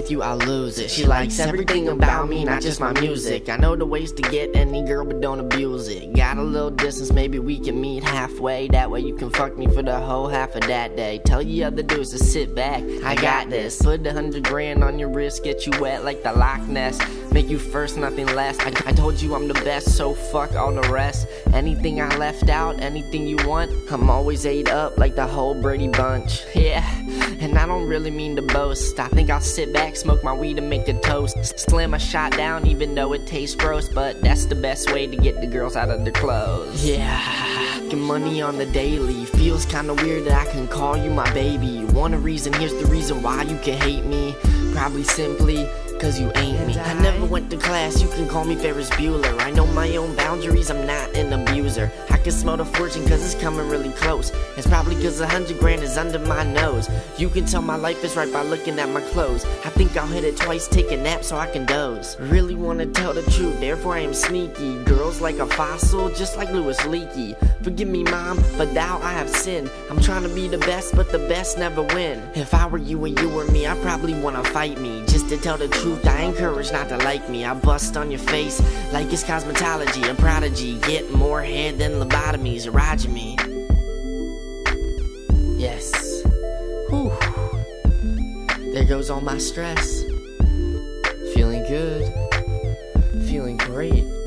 with you, I lose it. She likes everything about me, not just my music. I know the ways to get any girl, but don't abuse it. Got a little distance, maybe we can meet halfway. That way you can fuck me for the whole half of that day. Tell you other dudes to sit back, I got this. Put $100,000 on your wrist, get you wet like the Loch Ness. Make you first, nothing less. I told you I'm the best, so fuck all the rest. Anything I left out, anything you want, I'm always ate up like the whole Brady Bunch. Yeah, and I don't really mean to boast. I think I'll sit back, smoke my weed and make the toast. Slam a shot down even though it tastes gross, but that's the best way to get the girls out of their clothes. Yeah, making money on the daily. Feels kinda weird that I can call you my baby. Want a reason, here's the reason why you can hate me. Probably simply cause you ain't me. I never went to class, you can call me Ferris Bueller. I know my own boundaries, I'm not an abuser. I can smell the fortune cause it's coming really close. It's probably cause $100,000 is under my nose. You can tell my life is right by looking at my clothes. I think I'll hit it twice, take a nap so I can doze. Really wanna tell the truth, therefore I am sneaky. Girls like a fossil, just like Lewis Leaky. Forgive me mom, but thou I have sinned. I'm trying to be the best, but the best never win. If I were you and you were me, I'd probably wanna fight me. Just to tell the truth, I encourage not to like me. I bust on your face like it's cosmetology and prodigy. Get more head than lobotomies, orogeny. Yes. Whew. There goes all my stress. Feeling good. Feeling great.